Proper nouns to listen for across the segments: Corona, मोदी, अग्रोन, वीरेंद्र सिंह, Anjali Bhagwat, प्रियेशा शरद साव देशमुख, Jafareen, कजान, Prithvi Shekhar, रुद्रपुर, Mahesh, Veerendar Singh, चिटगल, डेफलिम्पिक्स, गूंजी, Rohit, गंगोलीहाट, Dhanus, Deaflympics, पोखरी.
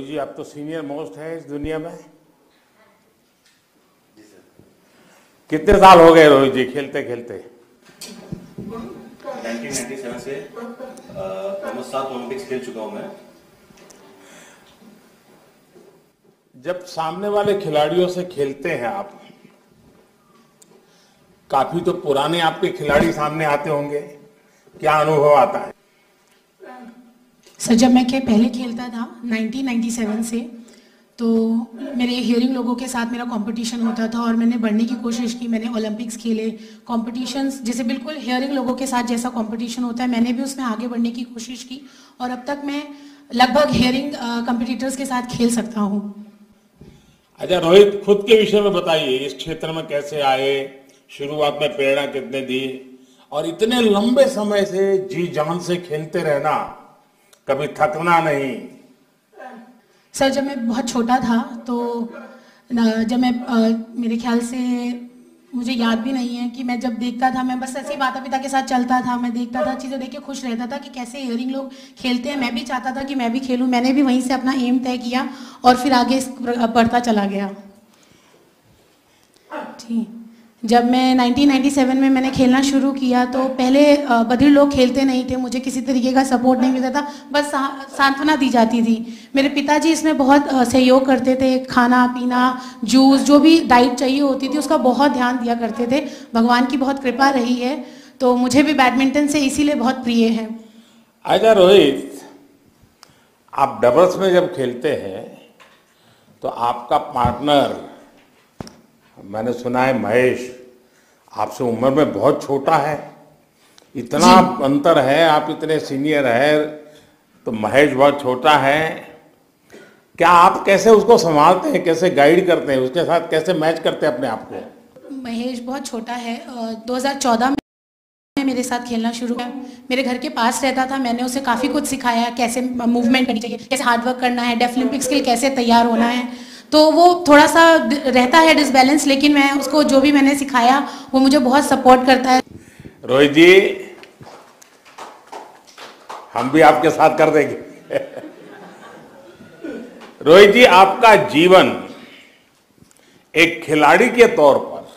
रोहित जी आप तो senior most है इस दुनिया में। कितने साल हो गए रोहित जी खेलते खेलते? 1997 से सात ओलंपिक्स खेल चुका हूं मैं। जब सामने वाले खिलाड़ियों से खेलते हैं आप, काफी तो पुराने आपके खिलाड़ी सामने आते होंगे, क्या अनुभव आता है? सर जब मैं पहले खेलता था 1997 से, तो मेरे हियरिंग लोगों के साथ मेरा कंपटीशन होता था और मैंने बढ़ने की कोशिश की। मैंने ओलंपिक्स खेले, कॉम्पिटिशन्स जैसे बिल्कुल हियरिंग लोगों के साथ जैसा कंपटीशन होता है मैंने भी उसमें आगे बढ़ने की कोशिश की और अब तक मैं लगभग हियरिंग कंपटीटर्स के साथ खेल सकता हूँ। अच्छा रोहित, खुद के विषय में बताइए, इस क्षेत्र में कैसे आए, शुरुआत में प्रेरणा कितने दी, और इतने लंबे समय से जी जान से खेलते रहना, कभी थकना नहीं? सर जब मैं बहुत छोटा था तो जब मैं मेरे ख्याल से मुझे याद भी नहीं है कि मैं जब देखता था, मैं बस ऐसे ही माता पिता के साथ चलता था, मैं देखता था, चीज़ें देख के खुश रहता था कि कैसे हियरिंग लोग खेलते हैं, मैं भी चाहता था कि मैं भी खेलूं। मैंने भी वहीं से अपना एम तय किया और फिर आगे बढ़ता चला गया। ठीक, जब मैं 1997 में मैंने खेलना शुरू किया तो पहले बधिर लोग खेलते नहीं थे, मुझे किसी तरीके का सपोर्ट नहीं मिलता था, बस सांत्वना दी जाती थी। मेरे पिताजी इसमें बहुत सहयोग करते थे, खाना पीना, जूस, जो भी डाइट चाहिए होती थी उसका बहुत ध्यान दिया करते थे। भगवान की बहुत कृपा रही है तो मुझे भी बैडमिंटन से इसीलिए बहुत प्रिय है। अच्छा रोहित, आप डबल्स में जब खेलते हैं तो आपका पार्टनर, मैंने सुना है महेश, आपसे उम्र में बहुत छोटा है, इतना अंतर है, आप इतने सीनियर हैं तो महेश बहुत छोटा है, क्या आप कैसे उसको संभालते हैं, कैसे गाइड करते हैं, उसके साथ कैसे मैच करते हैं अपने आप को? महेश बहुत छोटा है, 2014 में मेरे साथ खेलना शुरू किया, मेरे घर के पास रहता था, मैंने उसे काफ़ी कुछ सिखाया, कैसे मूवमेंट करनी चाहिए, कैसे हार्डवर्क करना है, डेफलिम्पिक्स के लिए कैसे तैयार होना है। तो वो थोड़ा सा रहता है डिसबैलेंस, लेकिन मैं उसको जो भी मैंने सिखाया वो मुझे बहुत सपोर्ट करता है। रोहित जी हम भी आपके साथ कर देंगे। रोहित जी, आपका जीवन एक खिलाड़ी के तौर पर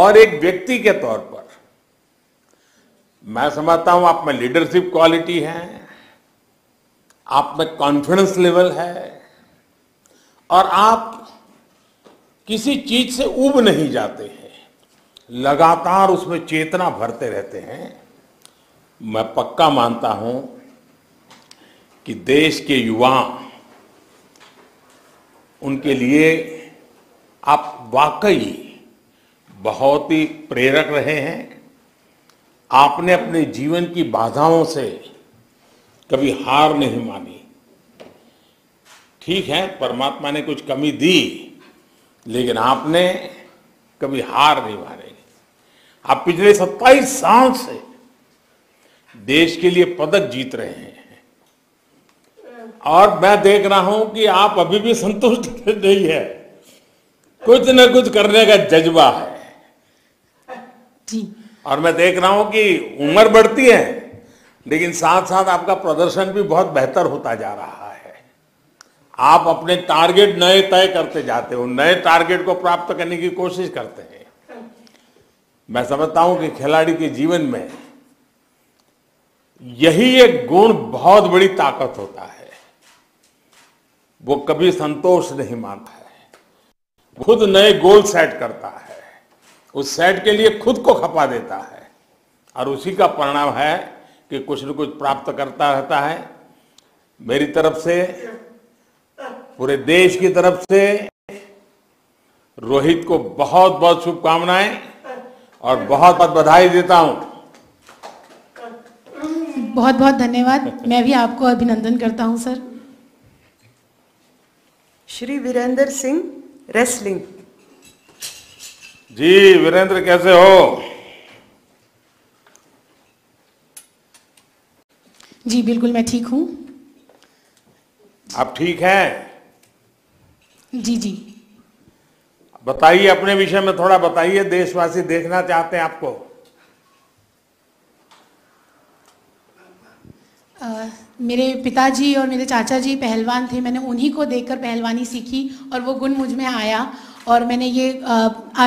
और एक व्यक्ति के तौर पर, मैं समझता हूं आप में लीडरशिप क्वालिटी है, आप में कॉन्फिडेंस लेवल है और आप किसी चीज से ऊब नहीं जाते हैं, लगातार उसमें चेतना भरते रहते हैं। मैं पक्का मानता हूं कि देश के युवा, उनके लिए आप वाकई बहुत ही प्रेरक रहे हैं। आपने अपने जीवन की बाधाओं से कभी हार नहीं मानी। ठीक है, परमात्मा ने कुछ कमी दी, लेकिन आपने कभी हार नहीं मानी। आप पिछले 27 साल से देश के लिए पदक जीत रहे हैं और मैं देख रहा हूं कि आप अभी भी संतुष्ट नहीं है, कुछ न कुछ करने का जज्बा है जी। और मैं देख रहा हूं कि उम्र बढ़ती है लेकिन साथ साथ आपका प्रदर्शन भी बहुत बेहतर होता जा रहा है। आप अपने टारगेट नए तय करते जाते हो, नए टारगेट को प्राप्त करने की कोशिश करते हैं। मैं समझता हूं कि खिलाड़ी के जीवन में यही एक गुण बहुत बड़ी ताकत होता है, वो कभी संतोष नहीं मानता है, खुद नए गोल सेट करता है, उस सेट के लिए खुद को खपा देता है और उसी का परिणाम है कि कुछ न कुछ प्राप्त करता रहता है। मेरी तरफ से, पूरे देश की तरफ से रोहित को बहुत बहुत शुभकामनाएं और बहुत बहुत बधाई देता हूं। बहुत बहुत धन्यवाद। मैं भी आपको अभिनंदन करता हूं सर। श्री वीरेंद्र सिंह, रेसलिंग। जी वीरेंद्र, कैसे हो जी? बिल्कुल मैं ठीक हूं। आप ठीक हैं जी? जी बताइए, अपने विषय में थोड़ा बताइए, देशवासी देखना चाहते हैं आपको। मेरे पिताजी और मेरे चाचा जी पहलवान थे, मैंने उन्हीं को देखकर पहलवानी सीखी और वो गुण मुझ में आया और मैंने ये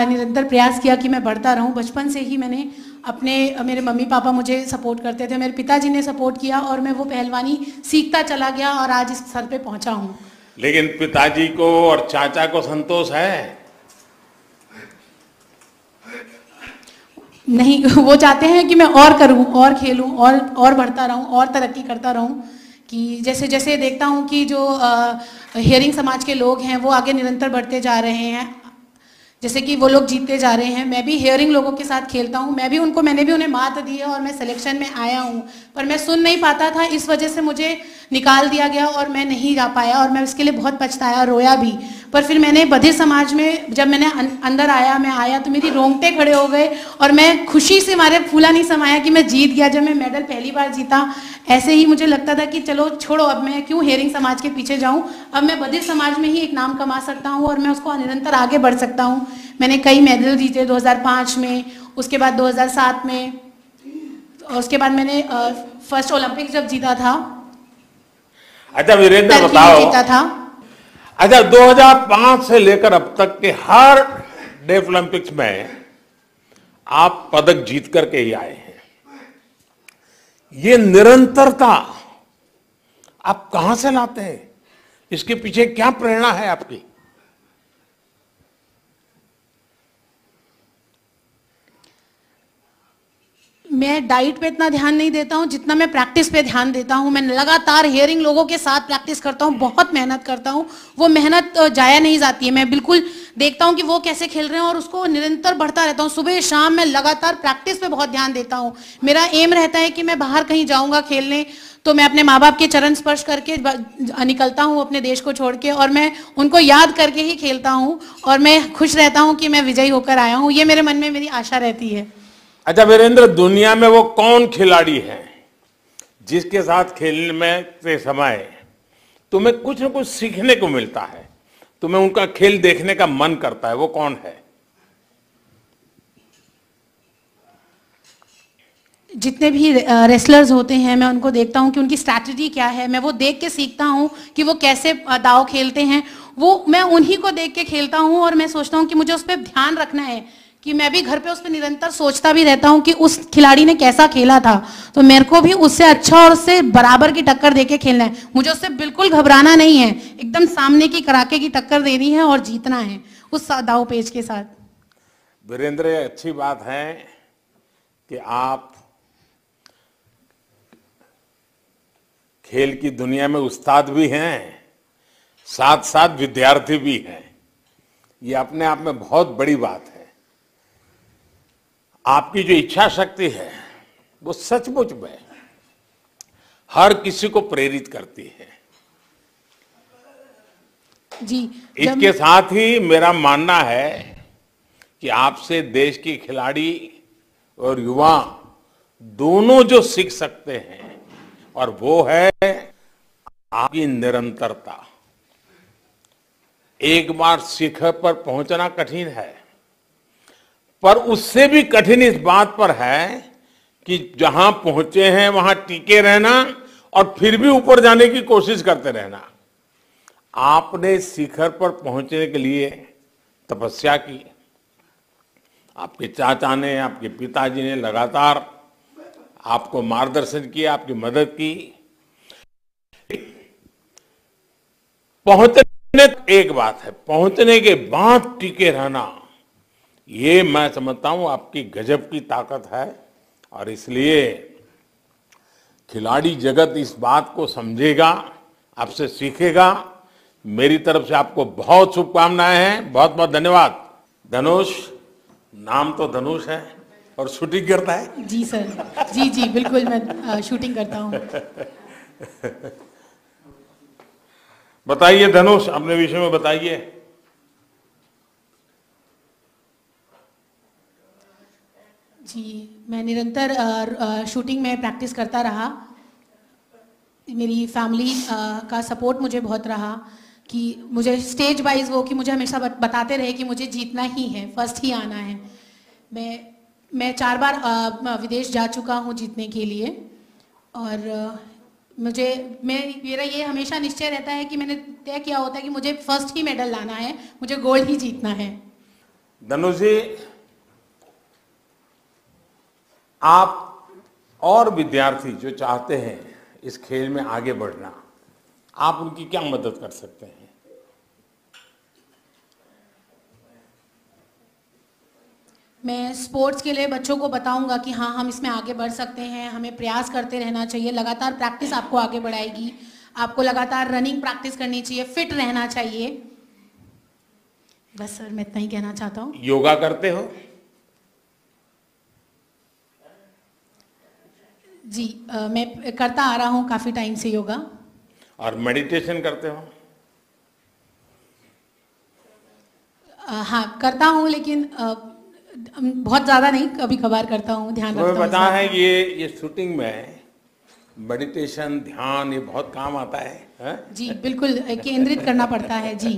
निरंतर प्रयास किया कि मैं बढ़ता रहूं। बचपन से ही मैंने अपने, मेरे मम्मी पापा मुझे सपोर्ट करते थे, मेरे पिताजी ने सपोर्ट किया और मैं वो पहलवानी सीखता चला गया और आज इस स्तर पे पहुंचा हूँ। लेकिन पिताजी को और चाचा को संतोष है? नहीं, वो चाहते हैं कि मैं और करूं, और खेलूं, और बढ़ता रहूं, और तरक्की करता रहूं। कि जैसे जैसे देखता हूं कि जो हियरिंग समाज के लोग हैं वो आगे निरंतर बढ़ते जा रहे हैं, जैसे कि वो लोग जीतते जा रहे हैं। मैं भी हियरिंग लोगों के साथ खेलता हूं, मैंने भी उन्हें मात दी है और मैं सिलेक्शन में आया हूं, पर मैं सुन नहीं पाता था, इस वजह से मुझे निकाल दिया गया और मैं नहीं जा पाया और मैं उसके लिए बहुत पछताया, रोया भी। पर फिर मैंने बधे समाज में जब मैंने अंदर आया, मैं आया तो मेरी रोंगटे खड़े हो गए और मैं खुशी से मारे फूला नहीं समाया कि मैं जीत गया। जब मैं मेडल पहली बार जीता, ऐसे ही मुझे लगता था कि चलो छोड़ो, अब मैं क्यों हियरिंग समाज के पीछे जाऊं, अब मैं बधे समाज में ही एक नाम कमा सकता हूं और मैं उसको निरंतर आगे बढ़ सकता हूँ। मैंने कई मेडल जीते 2005 में, उसके बाद 2007 में, उसके बाद मैंने फर्स्ट ओलंपिक जब जीता था। अच्छा वीरेंद्र बताओ, जीता था। अच्छा 2005 से लेकर अब तक के हर डेफलम्पिक्स में आप पदक जीत करके ही आए हैं, ये निरंतरता आप कहां से लाते हैं, इसके पीछे क्या प्रेरणा है आपकी? मैं डाइट पे इतना ध्यान नहीं देता हूँ जितना मैं प्रैक्टिस पे ध्यान देता हूँ। मैं लगातार हियरिंग लोगों के साथ प्रैक्टिस करता हूँ, बहुत मेहनत करता हूँ, वो मेहनत जाया नहीं जाती है। मैं बिल्कुल देखता हूँ कि वो कैसे खेल रहे हैं और उसको निरंतर बढ़ता रहता हूँ। सुबह शाम मैं लगातार प्रैक्टिस पे बहुत ध्यान देता हूँ। मेरा एम रहता है कि मैं बाहर कहीं जाऊँगा खेलने तो मैं अपने माँ बाप के चरण स्पर्श करके निकलता हूँ अपने देश को छोड़ के, और मैं उनको याद करके ही खेलता हूँ और मैं खुश रहता हूँ कि मैं विजयी होकर आया हूँ, ये मेरे मन में मेरी आशा रहती है। अच्छा वीरेंद्र, दुनिया में वो कौन खिलाड़ी है जिसके साथ खेलने में के समय तुम्हें कुछ न कुछ सीखने को मिलता है, तुम्हें उनका खेल देखने का मन करता है, वो कौन है? जितने भी रेसलर्स होते हैं मैं उनको देखता हूँ कि उनकी स्ट्रैटेजी क्या है, मैं वो देख के सीखता हूँ कि वो कैसे दाव खेलते हैं, वो मैं उन्हीं को देख के खेलता हूँ और मैं सोचता हूँ कि मुझे उस पर ध्यान रखना है। कि मैं भी घर पे उस पर निरंतर सोचता भी रहता हूँ कि उस खिलाड़ी ने कैसा खेला था तो मेरे को भी उससे अच्छा और उससे बराबर की टक्कर देके खेलना है। मुझे उससे बिल्कुल घबराना नहीं है, एकदम सामने की कराके की टक्कर देनी है और जीतना है उस दाव पेच के साथ। वीरेंद्र, अच्छी बात है कि आप खेल की दुनिया में उस्ताद भी हैं, साथ साथ विद्यार्थी भी हैं, ये अपने आप में बहुत बड़ी बात है। आपकी जो इच्छा शक्ति है वो सचमुच में हर किसी को प्रेरित करती है जी। इसके साथ ही मेरा मानना है कि आपसे देश के खिलाड़ी और युवा दोनों जो सीख सकते हैं और वो है आपकी निरंतरता। एक बार शिखर पर पहुंचना कठिन है, पर उससे भी कठिन इस बात पर है कि जहां पहुंचे हैं वहां टिके रहना और फिर भी ऊपर जाने की कोशिश करते रहना। आपने शिखर पर पहुंचने के लिए तपस्या की, आपके चाचा ने, आपके पिताजी ने लगातार आपको मार्गदर्शन किया, आपकी मदद की, पहुंचने एक बात है, पहुंचने के बाद टिके रहना, ये मैं समझता हूं आपकी गजब की ताकत है। और इसलिए खिलाड़ी जगत इस बात को समझेगा, आपसे सीखेगा। मेरी तरफ से आपको बहुत शुभकामनाएं हैं, बहुत बहुत धन्यवाद। धनुष, नाम तो धनुष है और शूटिंग करता है? जी सर, जी जी बिल्कुल, मैं शूटिंग करता हूं। बताइए धनुष, अपने विषय में बताइए। जी, मैं निरंतर शूटिंग में प्रैक्टिस करता रहा। मेरी फैमिली का सपोर्ट मुझे बहुत रहा कि मुझे स्टेज वाइज वो कि मुझे हमेशा बताते रहे कि मुझे जीतना ही है, फर्स्ट ही आना है। मैं 4 बार विदेश जा चुका हूँ जीतने के लिए और मेरा ये हमेशा निश्चय रहता है कि मैंने तय किया होता है कि मुझे फर्स्ट ही मेडल लाना है, मुझे गोल्ड ही जीतना है। धनुष जी, आप और विद्यार्थी जो चाहते हैं इस खेल में आगे बढ़ना, आप उनकी क्या मदद कर सकते हैं? मैं स्पोर्ट्स के लिए बच्चों को बताऊंगा कि हाँ, हम इसमें आगे बढ़ सकते हैं, हमें प्रयास करते रहना चाहिए, लगातार प्रैक्टिस आपको आगे बढ़ाएगी, आपको लगातार रनिंग प्रैक्टिस करनी चाहिए, फिट रहना चाहिए। बस सर, मैं इतना ही कहना चाहता हूँ। योगा करते हो? जी, मैं करता आ रहा हूँ काफी टाइम से योगा। और मेडिटेशन करते हो? हाँ, करता हूँ, लेकिन बहुत ज्यादा नहीं, कभी कभार करता हूँ, ध्यान रखता हूँ। पता है ये शूटिंग में मेडिटेशन, ध्यान, ये बहुत काम आता है, है? जी बिल्कुल, केंद्रित करना पड़ता है जी।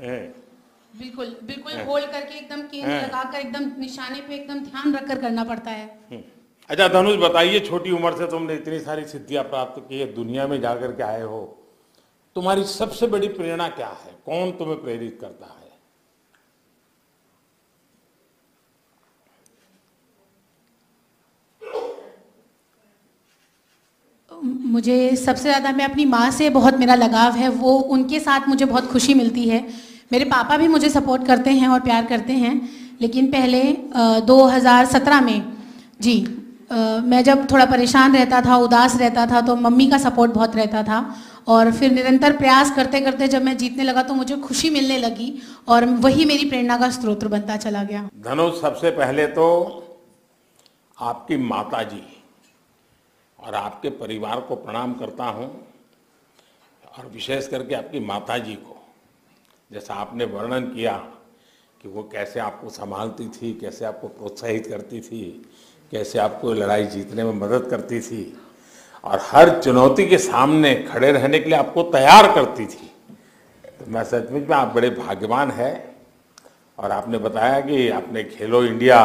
बिल्कुल बिल्कुल, होल्ड करके एकदम केंद्र लगाकर, एकदम निशाने पे एकदम ध्यान रखकर करना पड़ता है। अच्छा धनुष, बताइए, छोटी उम्र से तुमने इतनी सारी सिद्धियां प्राप्त की है, दुनिया में जाकर के आए हो, तुम्हारी सबसे बड़ी प्रेरणा क्या है? कौन तुम्हें प्रेरित करता है? मुझे सबसे ज़्यादा, मैं अपनी माँ से बहुत मेरा लगाव है, वो उनके साथ मुझे बहुत खुशी मिलती है। मेरे पापा भी मुझे सपोर्ट करते हैं और प्यार करते हैं, लेकिन पहले 2017 में जी मैं जब थोड़ा परेशान रहता था, उदास रहता था, तो मम्मी का सपोर्ट बहुत रहता था। और फिर निरंतर प्रयास करते करते जब मैं जीतने लगा तो मुझे खुशी मिलने लगी, और वही मेरी प्रेरणा का स्रोत बनता चला गया। धनुष, सबसे पहले तो आपकी माताजी और आपके परिवार को प्रणाम करता हूँ, और विशेष करके आपकी माताजी को। जैसा आपने वर्णन किया कि वो कैसे आपको संभालती थी, कैसे आपको प्रोत्साहित करती थी, कैसे आपको लड़ाई जीतने में मदद करती थी, और हर चुनौती के सामने खड़े रहने के लिए आपको तैयार करती थी। तो मैं सचमुच में, आप बड़े भाग्यवान हैं। और आपने बताया कि आपने खेलो इंडिया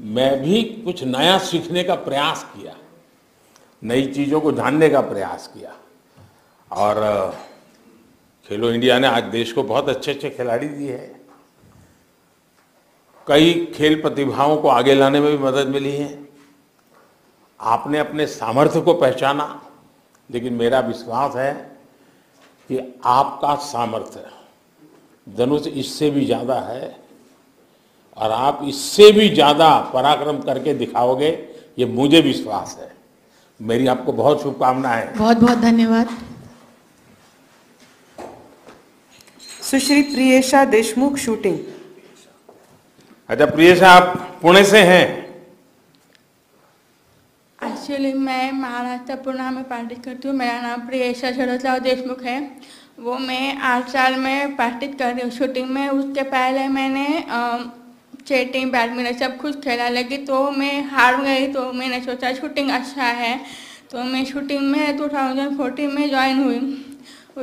में भी कुछ नया सीखने का प्रयास किया, नई चीज़ों को जानने का प्रयास किया, और खेलो इंडिया ने आज देश को बहुत अच्छे अच्छे खिलाड़ी दिए हैं, कई खेल प्रतिभाओं को आगे लाने में भी मदद मिली है। आपने अपने सामर्थ्य को पहचाना, लेकिन मेरा विश्वास है कि आपका सामर्थ्य धनुष इससे भी ज़्यादा है, और आप इससे भी ज़्यादा पराक्रम करके दिखाओगे, ये मुझे विश्वास है। मेरी आपको बहुत शुभकामनाएं। बहुत बहुत धन्यवाद। सुश्री प्रियेशा देशमुख, शूटिंग। अच्छा प्रियेशा, आप पुणे से हैं? एक्चुअली मैं महाराष्ट्र पुणे में प्रैक्टिस करती हूँ। मेरा नाम प्रियेशा शरद साव देशमुख है। वो मैं 8 साल में प्रैक्टिस कर रही हूँ शूटिंग में। उसके पहले मैंने चेटिंग, बैडमिंटन सब कुछ खेला, लेकिन तो मैं हार गई। तो मैंने सोचा शूटिंग अच्छा है, तो मैं शूटिंग में 2014 में ज्वाइन हुई।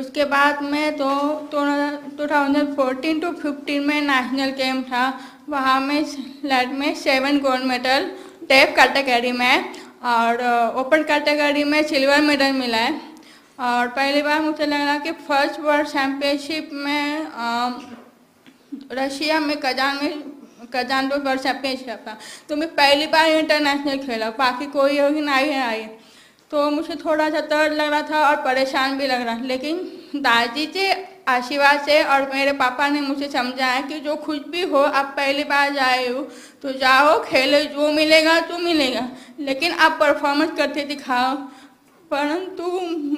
उसके बाद में तो 2014 टू 15 में नेशनल कैम्प था, वहाँ में लैट में 7 गोल्ड मेडल डेफ कैटेगरी में और ओपन कैटेगरी में सिल्वर मेडल मिला है। और पहली बार मुझे लगा कि फर्स्ट वर्ल्ड चैम्पियनशिप में रशिया में कजान में वर्ल्ड चैम्पियनशिप था, तो मैं पहली बार इंटरनेशनल खेला, बाकी कोई नहीं आई। तो मुझे थोड़ा सा दर्द लग रहा था और परेशान भी लग रहा, लेकिन दादी जी आशीर्वाद से और मेरे पापा ने मुझे समझाया कि जो कुछ भी हो, आप पहली बार जाए हो तो जाओ, खेलो, जो मिलेगा तो मिलेगा, लेकिन आप परफॉर्मेंस करके दिखाओ। परंतु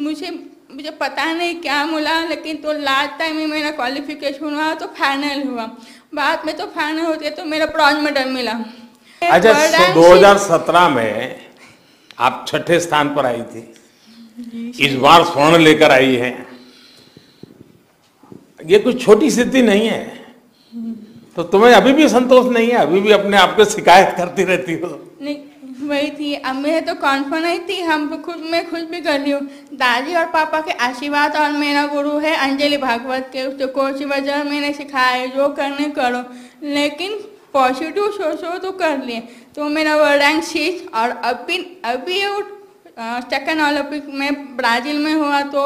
मुझे पता नहीं क्या मिला, लेकिन तो लास्ट टाइम में मेरा क्वालिफिकेशन हुआ तो फाइनल हुआ। बाद में तो फाइनल होते तो मेरा ब्रॉन्ज मेडल मिला। अच्छा, 2017 में आप 6ठे स्थान पर आई थी, इस बार स्वर्ण लेकर आई है। ये कुछ छोटी सिद्धि नहीं है, तो तुम्हें अभी भी संतोष नहीं है? अभी भी अपने आप को शिकायत करती रहती हो? नहीं, वही थी, अब मेरे तो कॉन्फिडेंस थी, हम खुद में खुद भी कर रही हूँ। दादी और पापा के आशीर्वाद और मेरा गुरु है अंजलि भागवत के, उसके कोच वजह मैंने सिखाया है, जो करने करो, लेकिन पॉजिटिव सोचो तो कर लिए। तो मेरा वर्ड रैंक 6 और अभी सेकंड ओलंपिक में ब्राज़ील में हुआ तो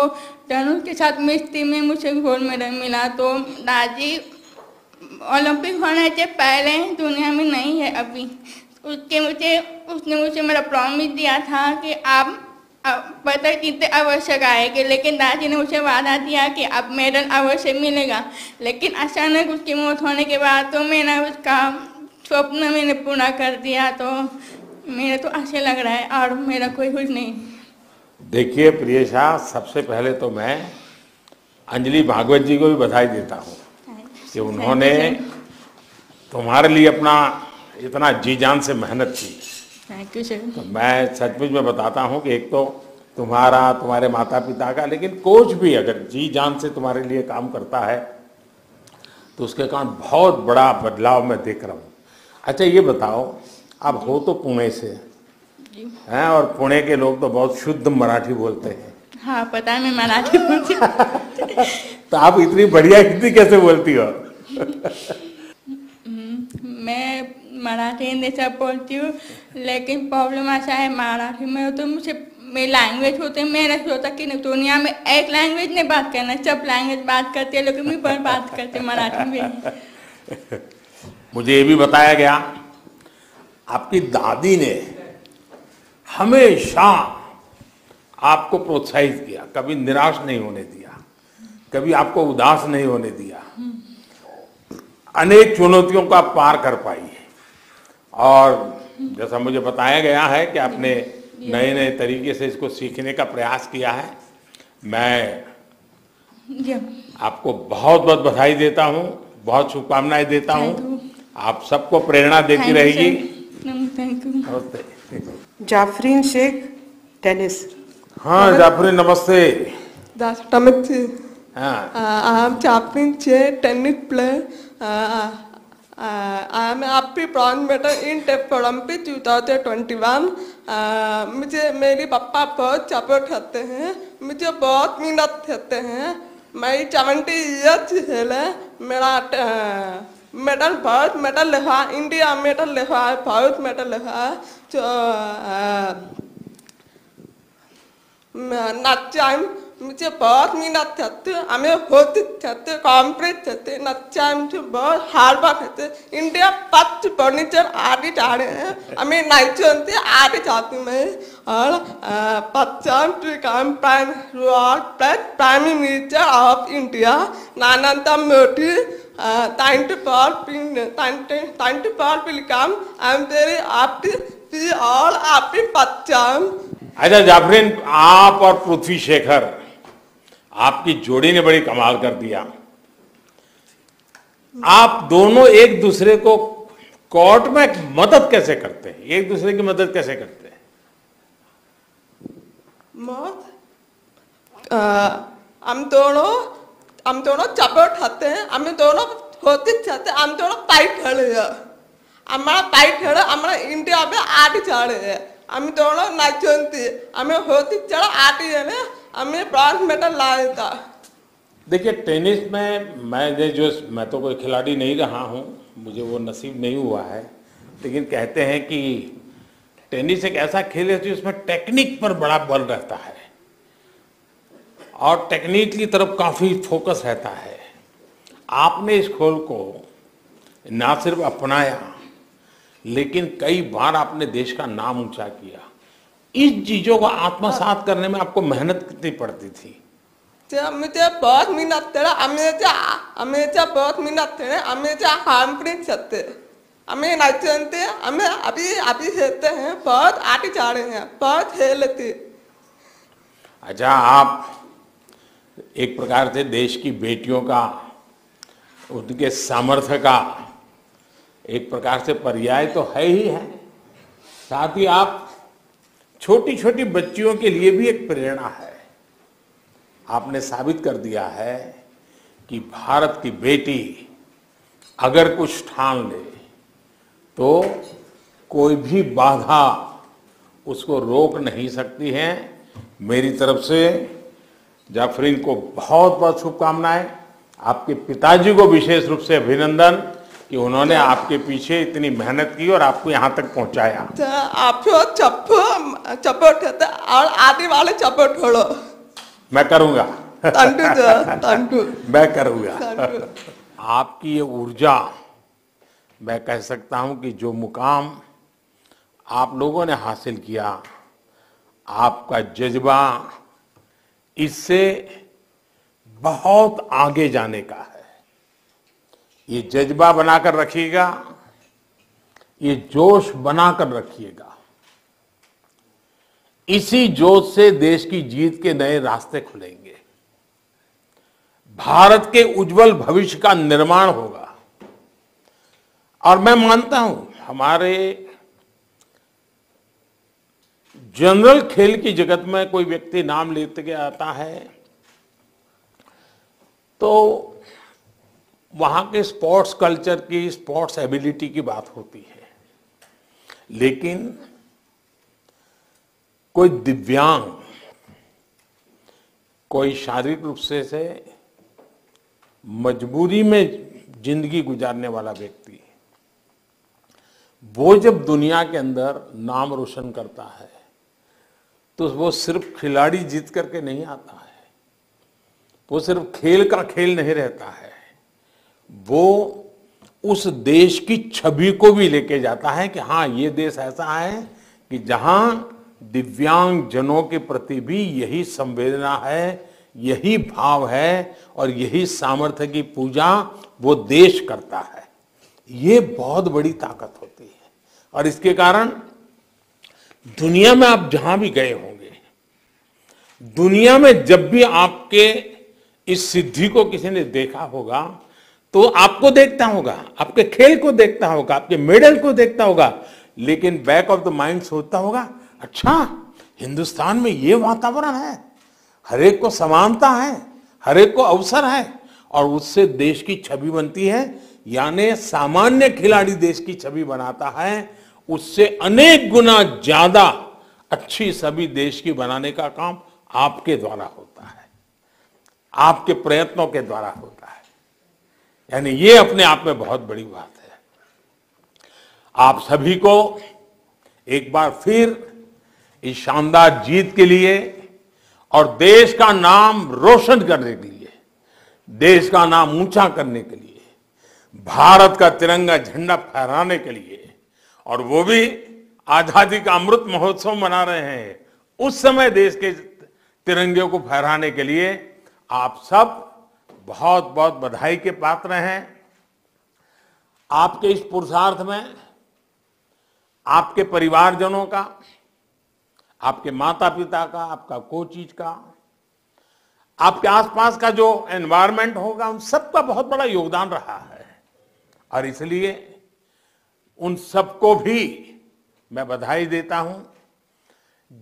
धनुष के साथ मिश्ती में मुझे गोल्ड मेडल मिला। तो ब्राज़ील ओलंपिक होने से पहले दुनिया में नहीं है अभी। उसने मुझे मेरा प्रॉमिस दिया था कि आप पदक जीतने अवश्य आएंगे, लेकिन दादी ने मुझे वादा दिया कि अब मेडल अवश्य मिलेगा। लेकिन अचानक उसकी मौत होने के बाद तो मैंने उसका स्वप्न मैंने पूरा कर दिया। तो मेरे तो अच्छा लग रहा है और मेरा कोई कुछ नहीं। देखिए प्रियशा, सबसे पहले तो मैं अंजलि भागवत जी को भी बधाई देता हूँ कि उन्होंने तुम्हारे लिए अपना इतना जी जान से मेहनत की। Thank you sir. तो मैं सचमुच में बताता हूँ कि एक तो तुम्हारे माता पिता का, लेकिन कोच भी अगर जी जान से तुम्हारे लिए काम करता है तो उसके कारण बहुत बड़ा बदलाव मैं देख रहा हूँ। अच्छा ये बताओ, आप हो तो पुणे से हैं और पुणे के लोग तो बहुत शुद्ध मराठी बोलते हैं। हाँ पता है, मैं मराठी बोलती हूँ। तो आप इतनी बढ़िया हिंदी कैसे बोलती हो? मैं मराठी हिंदी सब बोलती हूँ, लेकिन प्रॉब्लम ऐसा है मराठी में तो मुझे मेरी लैंग्वेज होती है। मैंने सोचा कि दुनिया में एक लैंग्वेज नहीं बात करना, सब लैंग्वेज बात करते हैं, लेकिन मैं पर बात करते मराठी में। मुझे ये भी बताया गया आपकी दादी ने हमेशा आपको प्रोत्साहित किया, कभी निराश नहीं होने दिया, कभी आपको उदास नहीं होने दिया। अनेक चुनौतियों का पार कर पाई है और जैसा मुझे बताया गया है कि आपने नए नए तरीके से इसको सीखने का प्रयास किया है। मैं आपको बहुत बहुत बधाई देता हूँ, बहुत शुभकामनाएं देता हूँ। आप सबको प्रेरणा देती रहेगी। Thank you. जाफरीन शेख टेनिस। हाँ जाफरीन नमस्ते। नमस्ते। हाँ I am जाफरीन Shaikh tennis player. I am happy bronze medal in Deaflympics 2021। मुझे मेरे पापा बहुत सपोर्ट करते हैं, मुझे बहुत मेहनत करते हैं। मैं 70 ईयर्स खेले, मेरा मेडल बहुत मेडल लिखा, इंडिया मेडल लिखा, बहुत मेडल लिखा। तो नच्चा मुझे बहुत मेहनत करते, हमें बहुत करते, कॉम्प्रेट करते, नच्चा मुझे बहुत हार बात करते। इंडिया 5 फर्नीचर आगे जा रहे हैं, हमें नहीं चलते आगे जाती मैं। और 50 काम प्राइम मिनिस्टर ऑफ इंडिया नानंदा मोदी 94 बिलकाम। I am very happy we all happy बच्चा। अच्छा जाफरीन, आप और पृथ्वी शेखर आपकी जोड़ी ने बड़ी कमाल कर दिया। आप दोनों एक दूसरे को कोर्ट में मदद कैसे करते हैं, एक दूसरे की मदद कैसे करते हैं? हम दोनों चपेट खाते हैं, हम दोनों होते चाहते, हम दोनों पाइप खड़े हैं, हमारा पाइप खड़े, हमारा इंडिया में आगे जा रहे हैं। हम दोनों नाचनती, हमें होती चढ़ा आती है ना, हमें ब्रॉन्ज मेडल लाया था। देखिए टेनिस में मैं तो कोई खिलाड़ी नहीं रहा हूँ, मुझे वो नसीब नहीं हुआ है, लेकिन कहते हैं कि टेनिस एक ऐसा खेल है जिसमें टेक्निक पर बड़ा बल रहता है और टेक्निक की तरफ काफ़ी फोकस रहता है। आपने इस खेल को ना सिर्फ अपनाया लेकिन कई बार आपने देश का नाम ऊंचा किया। इस चीज़ों को आत्मसात करने में आपको मेहनत कितनी पड़ती थी? मुझे बहुत मेहनत है, हमेशा बहुत मेहनत है, हमेशा हार नहीं सकते, हमें नहीं जानते, हमें अभी खेलते हैं, बहुत आगे जा रहे हैं, बहुत खेलते। अच्छा आप एक प्रकार से देश की बेटियों का, उनके सामर्थ्य का एक प्रकार से पर्याय तो है ही है, साथ ही आप छोटी छोटी बच्चियों के लिए भी एक प्रेरणा है। आपने साबित कर दिया है कि भारत की बेटी अगर कुछ ठान ले तो कोई भी बाधा उसको रोक नहीं सकती है। मेरी तरफ से जाफरीन को बहुत बहुत शुभकामनाएं, आपके पिताजी को विशेष रूप से अभिनंदन कि उन्होंने आपके पीछे इतनी मेहनत की और आपको यहाँ तक पहुँचाया। और आने वाले चपट खोलो मैं करूँगा, मैं करूँगा। आपकी ये ऊर्जा, मैं कह सकता हूँ कि जो मुकाम आप लोगों ने हासिल किया, आपका जज्बा, इससे बहुत आगे जाने का है। ये जज्बा बनाकर रखिएगा, ये जोश बनाकर रखिएगा, इसी जोश से देश की जीत के नए रास्ते खुलेंगे, भारत के उज्जवल भविष्य का निर्माण होगा। और मैं मानता हूं हमारे जनरल खेल की जगत में कोई व्यक्ति नाम लेते के आता है तो वहाँ के स्पोर्ट्स कल्चर की, स्पोर्ट्स एबिलिटी की बात होती है, लेकिन कोई दिव्यांग, कोई शारीरिक रूप से मजबूरी में जिंदगी गुजारने वाला व्यक्ति, वो जब दुनिया के अंदर नाम रोशन करता है तो वो सिर्फ खिलाड़ी जीत करके नहीं आता है, वो सिर्फ खेल का खेल नहीं रहता है, वो उस देश की छवि को भी लेके जाता है कि हाँ ये देश ऐसा है कि जहाँ दिव्यांग जनों के प्रति भी यही संवेदना है, यही भाव है और यही सामर्थ्य की पूजा वो देश करता है। ये बहुत बड़ी ताकत होती है और इसके कारण दुनिया में आप जहाँ भी गए होंगे, दुनिया में जब भी आपके इस सिद्धि को किसी ने देखा होगा तो आपको देखता होगा, आपके खेल को देखता होगा, आपके मेडल को देखता होगा, लेकिन बैक ऑफ द माइंड सोचता होगा अच्छा हिंदुस्तान में ये वातावरण है, हर एक को समानता है, हर एक को अवसर है, और उससे देश की छवि बनती है। यानी सामान्य खिलाड़ी देश की छवि बनाता है, उससे अनेक गुना ज्यादा अच्छी छवि देश की बनाने का काम आपके द्वारा होता है, आपके प्रयत्नों के द्वारा होता है। यानी ये अपने आप में बहुत बड़ी बात है। आप सभी को एक बार फिर इस शानदार जीत के लिए और देश का नाम रोशन करने के लिए, देश का नाम ऊंचा करने के लिए, भारत का तिरंगा झंडा फहराने के लिए, और वो भी आजादी का अमृत महोत्सव मना रहे हैं उस समय देश के तिरंगे को फहराने के लिए आप सब बहुत बहुत बधाई के पात्र हैं। आपके इस पुरुषार्थ में आपके परिवारजनों का, आपके माता पिता का, आपका कोचिज का, आपके आसपास का जो एनवायरनमेंट होगा, उन सबका बहुत बड़ा योगदान रहा है और इसलिए उन सबको भी मैं बधाई देता हूं।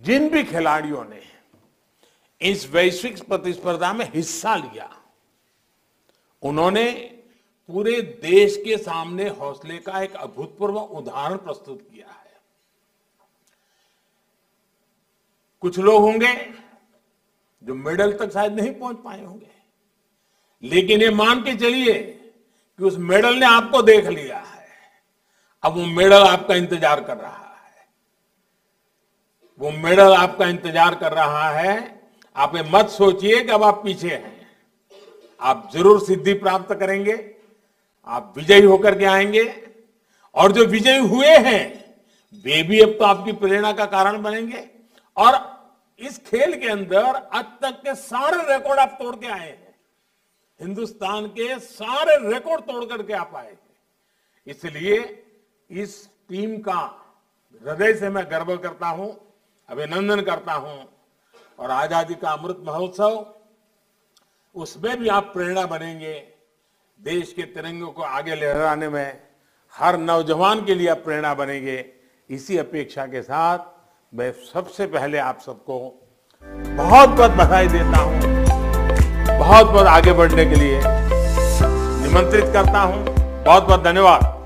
जिन भी खिलाड़ियों ने इस वैश्विक प्रतिस्पर्धा में हिस्सा लिया, उन्होंने पूरे देश के सामने हौसले का एक अभूतपूर्व उदाहरण प्रस्तुत किया है। कुछ लोग होंगे जो मेडल तक शायद नहीं पहुंच पाए होंगे, लेकिन ये मान के चलिए कि उस मेडल ने आपको देख लिया है, अब वो मेडल आपका इंतजार कर रहा है, वो मेडल आपका इंतजार कर रहा है। आप ये मत सोचिए कि अब आप पीछे हैं, आप जरूर सिद्धि प्राप्त करेंगे, आप विजयी होकर के आएंगे और जो विजयी हुए हैं वे भी अब तो आपकी प्रेरणा का कारण बनेंगे और इस खेल के अंदर आज तक के सारे रिकॉर्ड आप तोड़ के आए हैं, हिंदुस्तान के सारे रिकॉर्ड तोड़ करके आप आए हैं। इसलिए इस टीम का हृदय से मैं गर्व करता हूं, अभिनंदन करता हूं और आजादी का अमृत महोत्सव उसमें भी आप प्रेरणा बनेंगे, देश के तिरंगे को आगे लहराने में हर नौजवान के लिए आप प्रेरणा बनेंगे। इसी अपेक्षा के साथ मैं सबसे पहले आप सबको बहुत बहुत बधाई देता हूँ, बहुत बहुत आगे बढ़ने के लिए निमंत्रित करता हूँ। बहुत बहुत धन्यवाद।